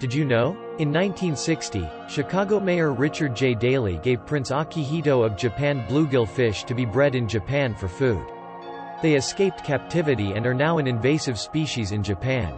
Did you know? In 1960, Chicago Mayor Richard J. Daley gave Prince Akihito of Japan bluegill fish to be bred in Japan for food. They escaped captivity and are now an invasive species in Japan.